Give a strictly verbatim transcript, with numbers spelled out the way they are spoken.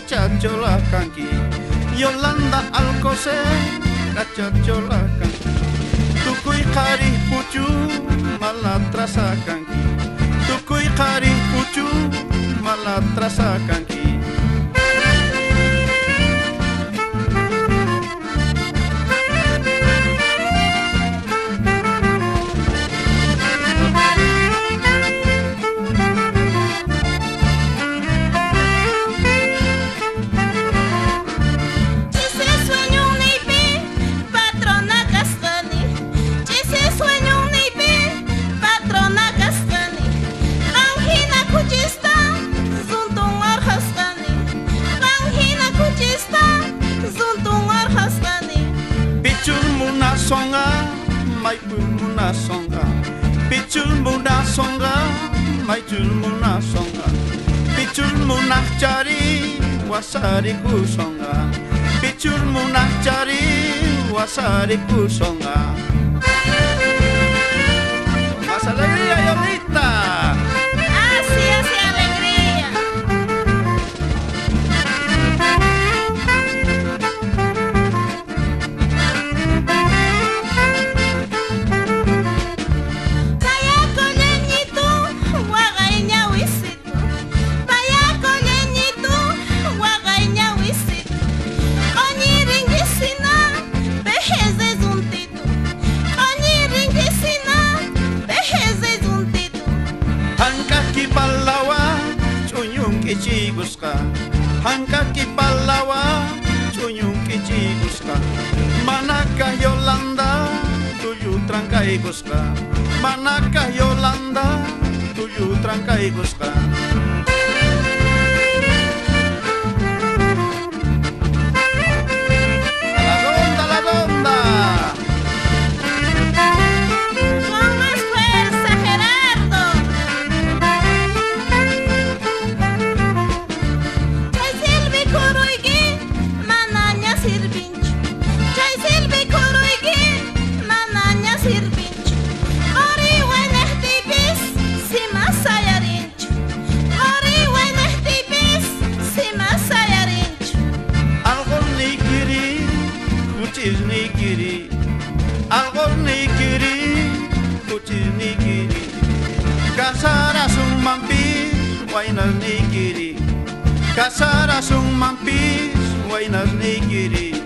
cachachola canqui, Yolanda Alcoce, cachachola canqui, Tucuy cari puchu, malatrasa canqui, Tucuy cari puchu, malatrasa canqui. Wasariku songa, pichul munah cari wasariku songa. Más alegría, Yolita. Así, así alegría. Vaya con leñito, guagaña huisito. Vaya con leñito. Hanka kipalawa, chunyung kichi guska. Manaka Yolanda, tuyu tranca y guska. Manaka Yolanda, tuyu tranca y guska. Casaras un mampis, guainas nigiri.